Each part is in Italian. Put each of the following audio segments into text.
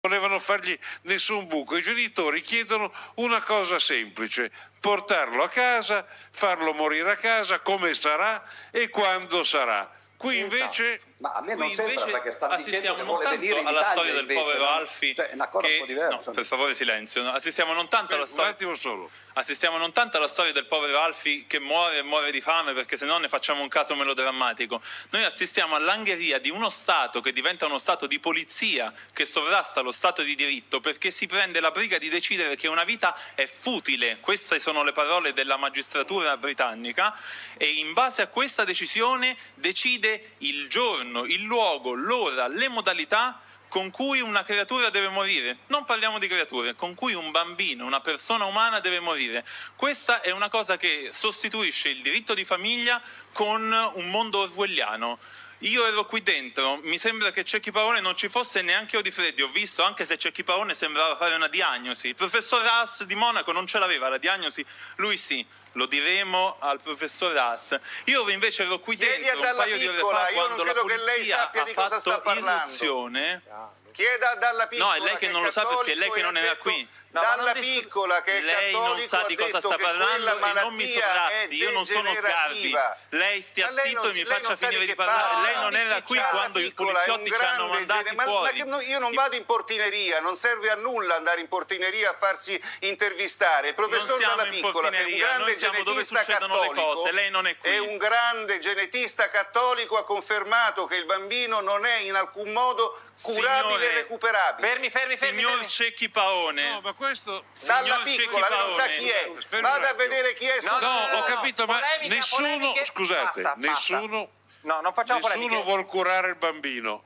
volevano fargli nessun buco. I genitori chiedono una cosa semplice: portarlo a casa, farlo morire a casa, come sarà e quando sarà. Qui invece, esatto. Ma a me non sembra, perché sta dicendo che vuole venire in Italia, alla storia del povero Alfie, cioè, è una cosa un po' diversa. No, per favore silenzio. Assistiamo non tanto alla storia, un attimo solo. Assistiamo non tanto alla storia del povero Alfie che muore e muore di fame, perché se no ne facciamo un caso melodrammatico. Noi assistiamo all'angheria di uno Stato che diventa uno Stato di polizia, che sovrasta lo Stato di diritto, perché si prende la briga di decidere che una vita è futile. Queste sono le parole della magistratura britannica, e in base a questa decisione decide il giorno, il luogo, l'ora, le modalità con cui una creatura deve morire. Non parliamo di creature, con cui un bambino, una persona umana deve morire. Questa è una cosa che sostituisce il diritto di famiglia con un mondo orwelliano. Io ero qui dentro, mi sembra che Cecchi Paone non ci fosse, neanche Odifreddi, ho visto, anche se Cecchi Paone sembrava fare una diagnosi. Il professor Haas di Monaco non ce l'aveva la diagnosi, lui sì, lo diremo al professor Haas. Io invece ero qui dentro un paio di ore fa, quando la polizia ha fatto irruzione. Chieda a Dalla Piccola. No, è lei che non lo sa, perché è lei che non era qui. No, Dalla Piccola, che è lei non sa di cosa sta parlando e non mi sovrasti, io non sono Sgarbi. Lei stia zitto e mi faccia finire di parlare. Lei non era qui quando i poliziotti ci hanno mandati fuori. Ma io non vado in portineria, non serve a nulla andare in portineria a farsi intervistare. Il professor Dalla Piccola, che è un grande genetista cattolico, lei non è qui. È un grande genetista cattolico, ha confermato che il bambino non è in alcun modo curabile e recuperabile. Fermi. Signor Cecchi Paone. No, ma questo Dalla Piccola non sa chi è. Vada a vedere chi è. No, ho capito, ma polemica, nessuno, polemiche. Scusate, basta. Nessuno. No, non facciamo polemiche. Nessuno vuol curare il bambino.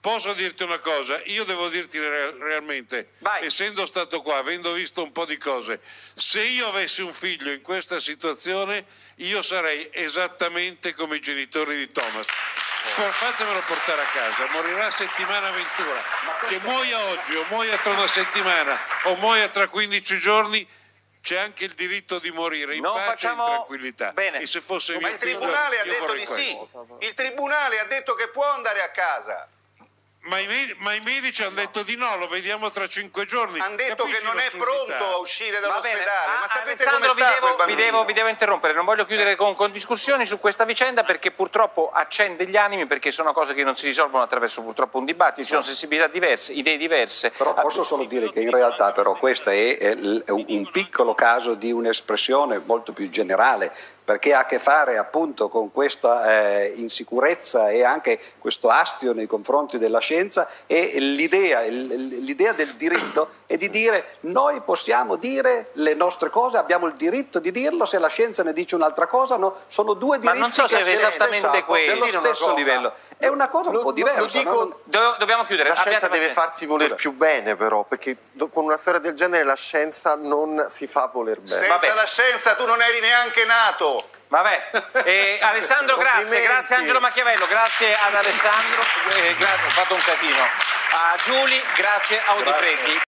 Posso dirti una cosa? Io devo dirti realmente, vai. Essendo stato qua, avendo visto un po' di cose, se io avessi un figlio in questa situazione, io sarei esattamente come i genitori di Thomas. Fatemelo portare a casa, morirà settimana avventura, che muoia oggi o muoia tra una settimana o muoia tra 15 giorni, c'è anche il diritto di morire in pace e in tranquillità. Bene. E se fosse mio figlio, il tribunale ha detto di sì, il tribunale ha detto che può andare a casa. Ma i medici hanno detto di no, lo vediamo tra 5 giorni. Hanno detto che non è pronto a uscire dall'ospedale. Ma sapete, Alessandro, come sta quel bambino? Vi devo interrompere, non voglio chiudere con discussioni su questa vicenda, perché purtroppo accende gli animi, perché sono cose che non si risolvono attraverso purtroppo un dibattito, ci sono sensibilità diverse, idee diverse. Però posso solo dire che in realtà però questo è un piccolo caso di un'espressione molto più generale, perché ha a che fare appunto con questa insicurezza e anche questo astio nei confronti della scienza. E l'idea del diritto è di dire: noi possiamo dire le nostre cose, abbiamo il diritto di dirlo, se la scienza ne dice un'altra cosa no, sono due diritti. Ma non so se è esattamente quello, dello stesso livello, è una cosa un po' diversa. Dobbiamo chiudere. La scienza deve farsi voler più bene, però, perché con una storia del genere la scienza non si fa voler bene. Senza la scienza tu non eri neanche nato. Vabbè, Alessandro, grazie Angelo Machiavello, grazie ad Alessandro, ho fatto un casino, a Giulia, grazie a Odifreddi.